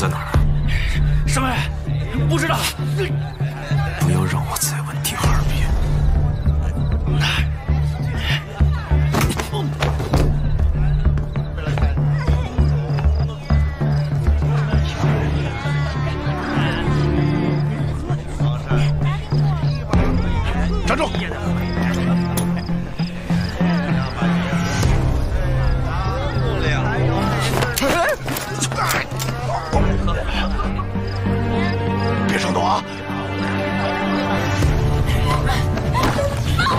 在哪儿？什么人？不知道。不要让我再问第二遍。站住！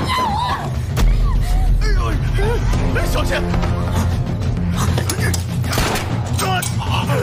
啊！哎呦，小心！啊！啊！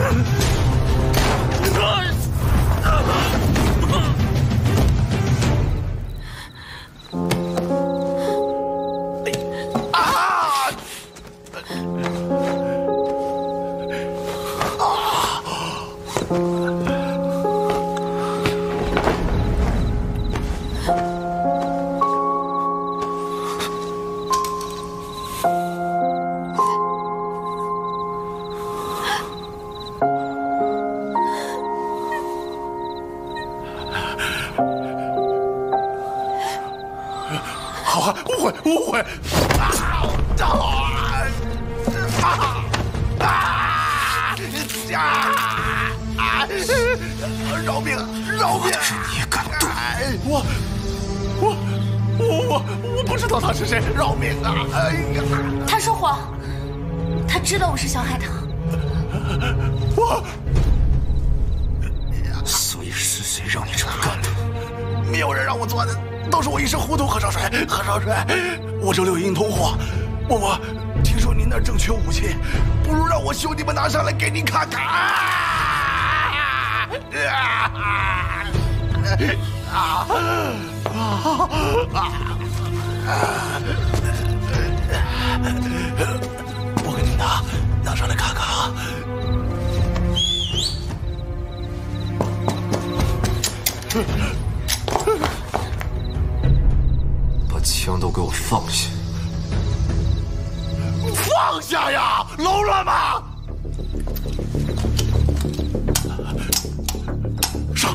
误会！饶命！饶命！是你敢动我不知道他是谁！饶命啊！哎呀！他说谎，他知道我是小海棠。我，所以是谁让你这么干的？没有人让我做的。 都是我一时糊涂，何少帅，我这里有硬通货，我听说您那儿正缺武器，不如让我兄弟们拿上来给您看看。我给您拿上来看看啊。 枪都给我放下！放下呀，喽啰们！上！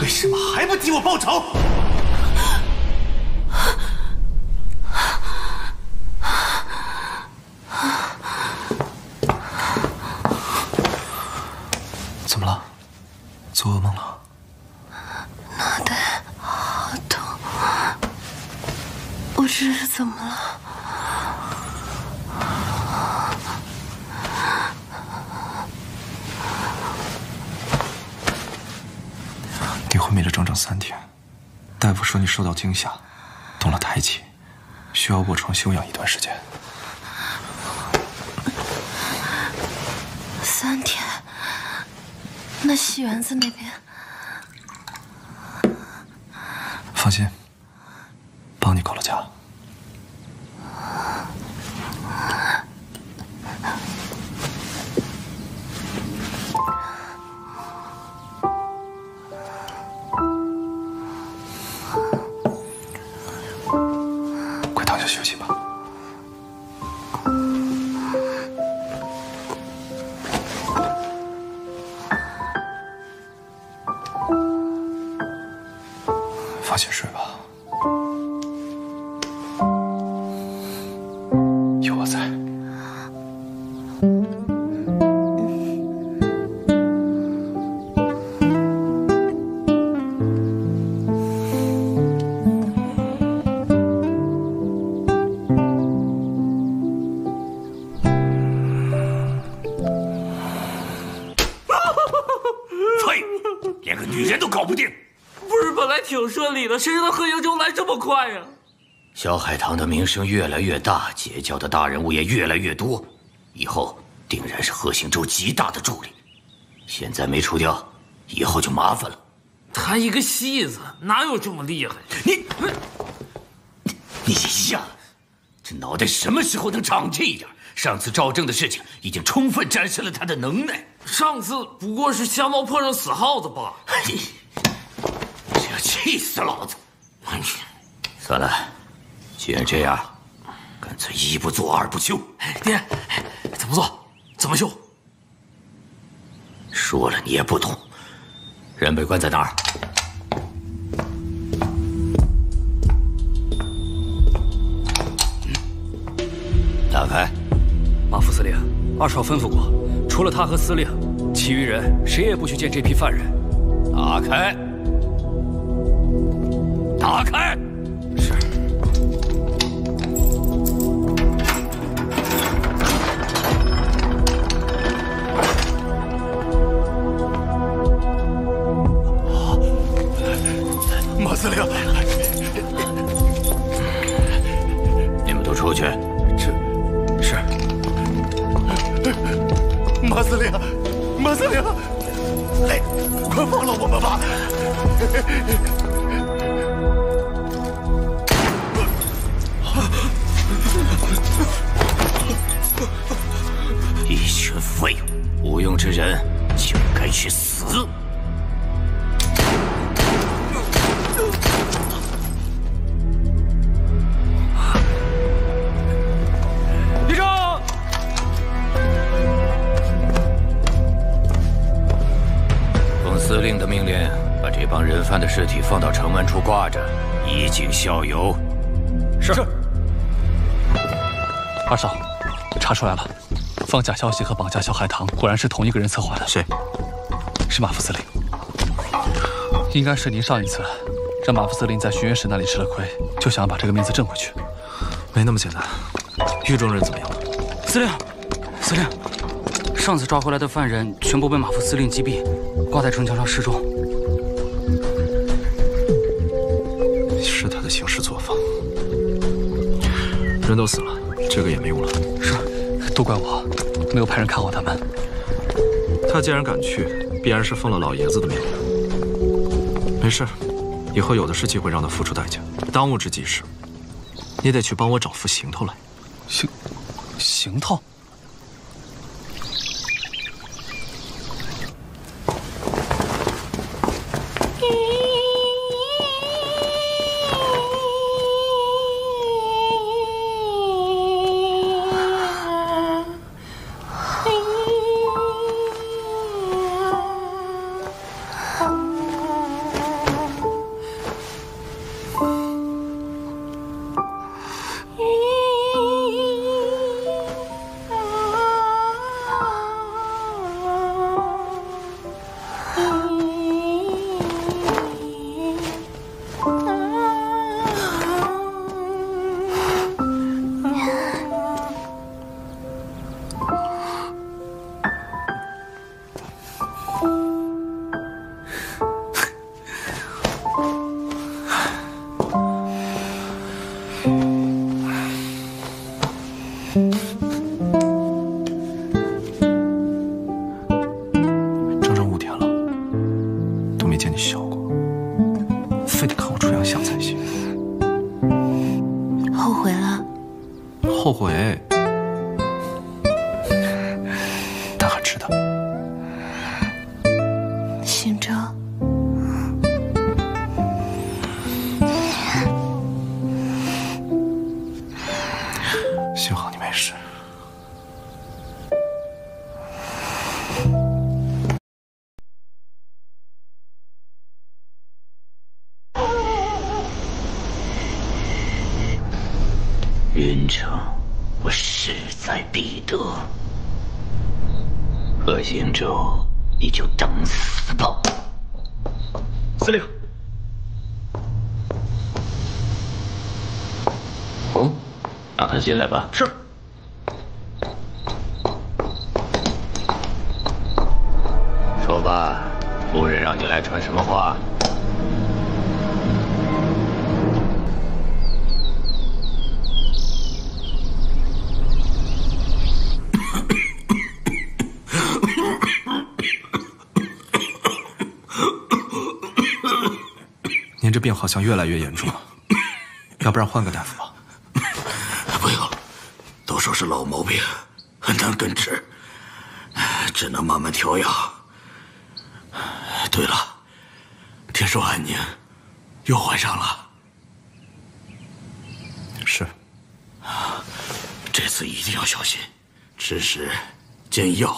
为什么还不替我报仇？怎么了？做噩梦了？脑袋好痛，我这是怎么了？ 你昏迷了整整3天，大夫说你受到惊吓，动了胎气，需要卧床休养一段时间。3天？那西园子那边？放心，帮你告了假。休息吧。放心睡吧，有我在。谁让他喝英雄来这么快呀？小海棠的名声越来越大，截教的大人物也越来越多，以后定然是贺行州极大的助力。现在没除掉，以后就麻烦了。他一个戏子哪有这么厉害？你呀，这脑袋什么时候能长进一点？上次赵正的事情已经充分展示了他的能耐。上次不过是瞎猫碰上死耗子吧？气死老子！哎呀，算了，既然这样，干脆一不做二不休。爹，怎么做？怎么休？说了你也不懂。人被关在哪儿？打开。马副司令，二少吩咐过，除了他和司令，其余人谁也不许见这批犯人。打开。 打开！是。马司令，你们都出去。是。马司令，马司令，哎，快放了我们吧！ 一群废物，无用之人就该去死！立正！奉司令的命令，把这帮人贩的尸体放到城门处挂着，以儆效尤。是。 二少，查出来了，放假消息和绑架小海棠果然是同一个人策划的。谁？是马副司令。应该是您上一次让马副司令在巡阅使那里吃了亏，就想要把这个面子挣回去。没那么简单。狱中人怎么样了？司令，司令，上次抓回来的犯人全部被马副司令击毙，挂在城墙上示众。是他的行事作风。人都死了。 这个也没用了，是，都怪我，没有派人看好他们。他既然敢去，必然是奉了老爷子的命令。没事，以后有的是机会让他付出代价。当务之急是，你得去帮我找副行头来。行头？回，他很知道。姓周，幸好你没事。云城，我势在必得。贺行州，你就等死吧！司令。哦，让他进来吧。是。说吧，夫人让你来传什么话？ 您这病好像越来越严重了，要不然换个大夫吧？不用，都说是老毛病，很难根治，只能慢慢调养。对了，听说安宁又怀上了，是，这次一定要小心，吃时煎药，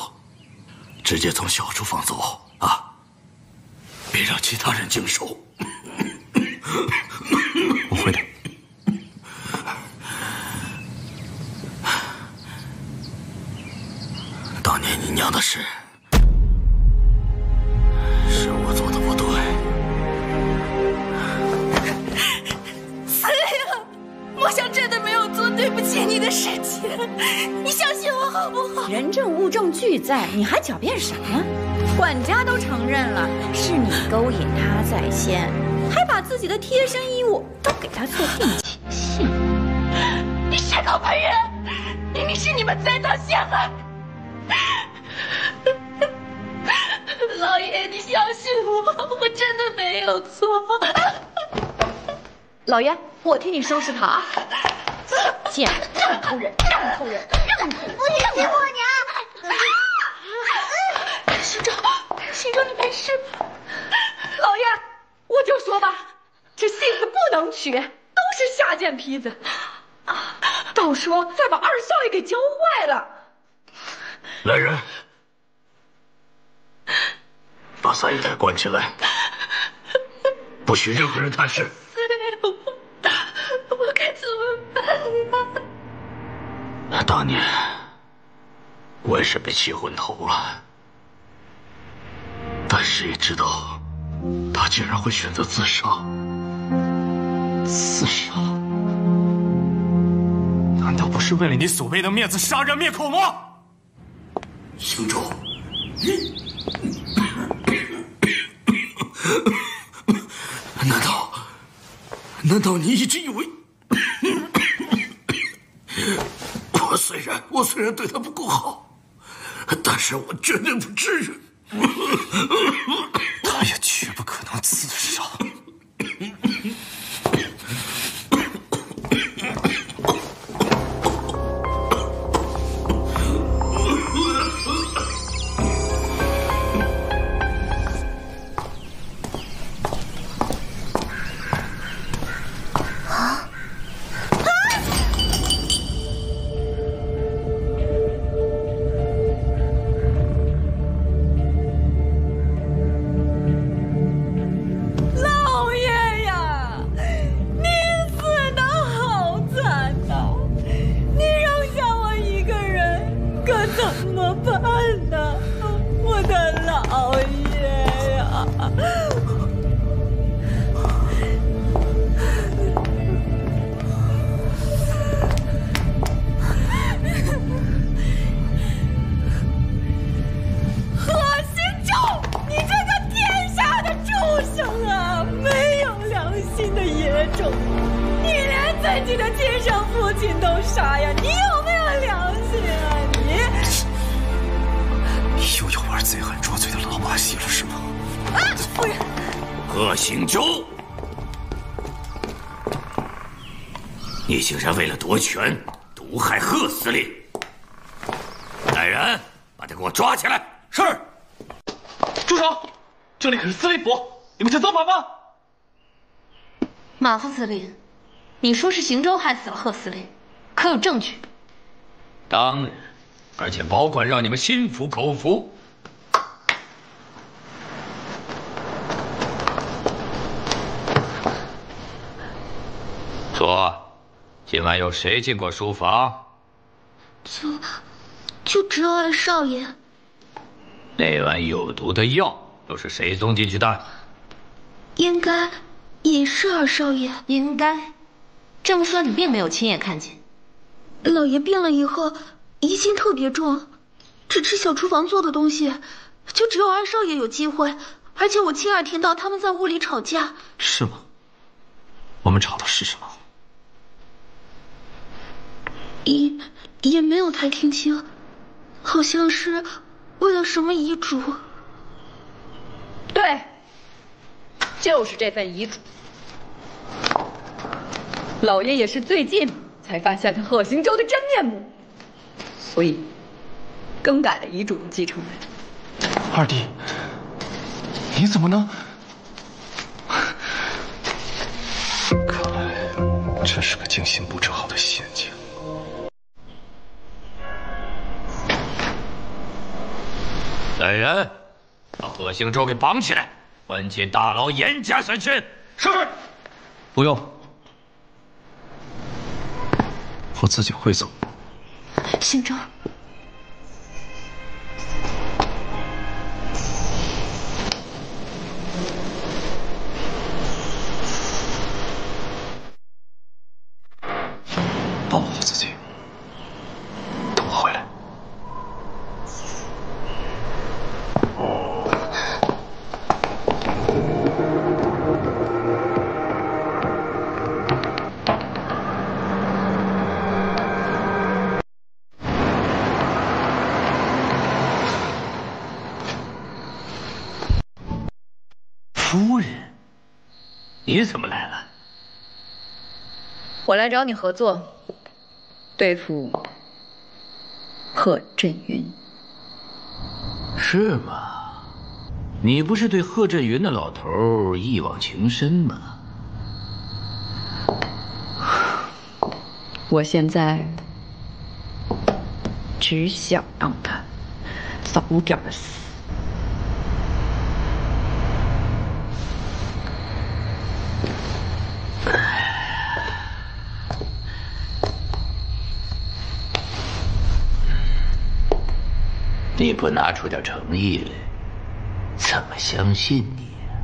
直接从小厨房走啊，别让其他人经手。 我会的。当年你娘的事，是我做的不对。司令，我想真的没有做对不起你的事情，你相信我好不好？人证物证俱在，你还狡辩什么？管家都承认了，是你勾引他在先。 还把自己的贴身衣物都给他做定情信，你诬告本人，明明是你们栽赃陷害。老爷，你相信我，我真的没有错。老爷，我替你收拾他啊！贱人，偷人，偷人，不许欺负我娘！行州，行州，你没事吧？老爷。 我就说吧，这性子不能取，都是下贱坯子，啊，到时候再把二少爷给教坏了。来人，把三姨太关起来，不许任何人探视。我该怎么办啊？当年我也是被气昏头了，但是也知道。 他竟然会选择自杀！自杀？难道不是为了你所谓的面子杀人灭口吗？行州，难道你一直以为我虽然对他不够好，但是我绝对不至于。 他也绝不可能自杀。啊！你竟然为了夺权，毒诬害贺司令。带人把他给我抓起来。是。住手！这里可是司令府，你们想造反吗？马副司令，你说是邢州害死了贺司令，可有证据？当然，而且保管让你们心服口服。 说，今晚有谁进过书房？就只有二少爷。那碗有毒的药又是谁送进去的？应该也是二少爷。应该，这么说你并没有亲眼看见。老爷病了以后，疑心特别重，只吃小厨房做的东西，就只有二少爷有机会。而且我亲耳听到他们在屋里吵架。是吗？我们吵的是什么？ 也没有太听清，好像是为了什么遗嘱。对，就是这份遗嘱。老爷也是最近才发现了贺行州的真面目，所以更改了遗嘱的继承人。二弟，你怎么能？看来这是个精心布置好的陷阱。 来人，把贺兴洲给绑起来，关进大牢，严加审讯。是。不用，我自己会走。兴洲，保护自己。 你怎么来了？我来找你合作，对付贺振云。是吗？你不是对贺振云那老头一往情深吗？我现在只想让他早点死。 你不拿出点诚意来，怎么相信你啊？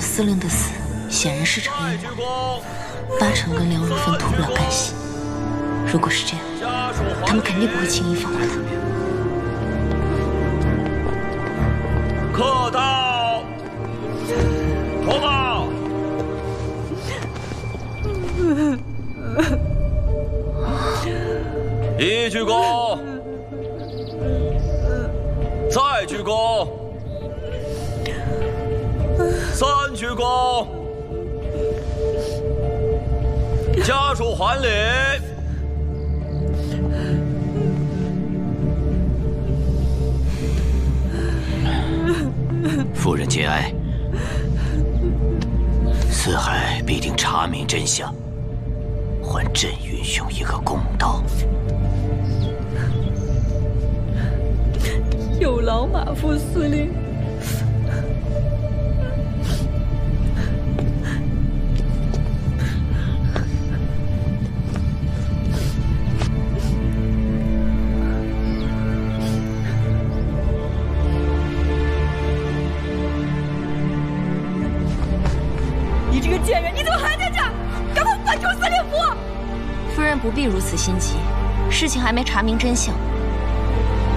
司令的死显然是场意外，八成跟梁如芬脱不了干系。如果是这样，他们肯定不会轻易放过他。客到，脱帽。一鞠躬，再鞠躬。 三鞠躬，家属还礼。夫人节哀，四海必定查明真相，还镇云兄一个公道。有劳马副司令。贱人，你怎么还在这儿？赶快搬出司令部！夫人不必如此心急，事情还没查明真相。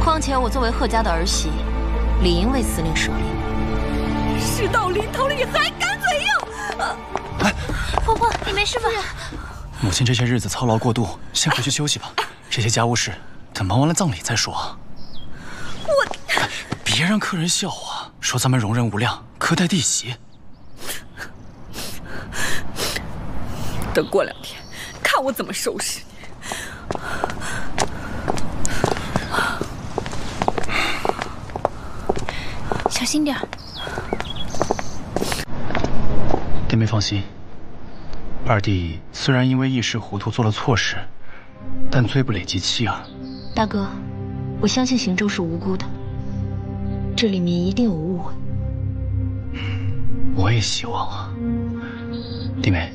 况且我作为贺家的儿媳，理应为司令舍命。事到临头了，你还敢嘴硬？哎，婆婆，你没事吧？母亲这些日子操劳过度，先回去休息吧。这些家务事等忙完了葬礼再说。我，别让客人笑话，说咱们容忍无量，苛待弟媳。 等过两天，看我怎么收拾你！小心点儿。弟妹放心，二弟虽然因为一时糊涂做了错事，但罪不累及妻儿。大哥，我相信行舟是无辜的，这里面一定有误会。我也希望啊，弟妹。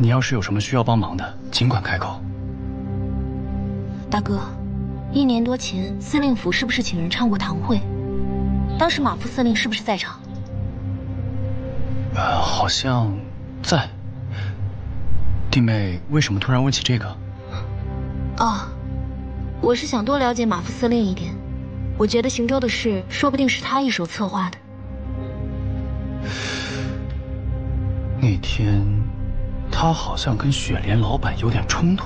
你要是有什么需要帮忙的，尽管开口。大哥，1年多前司令府是不是请人唱过堂会？当时马副司令是不是在场？好像在。弟妹为什么突然问起这个？哦，我是想多了解马副司令一点。我觉得行舟的事，说不定是他一手策划的。那天。 他好像跟雪莲老板有点冲突。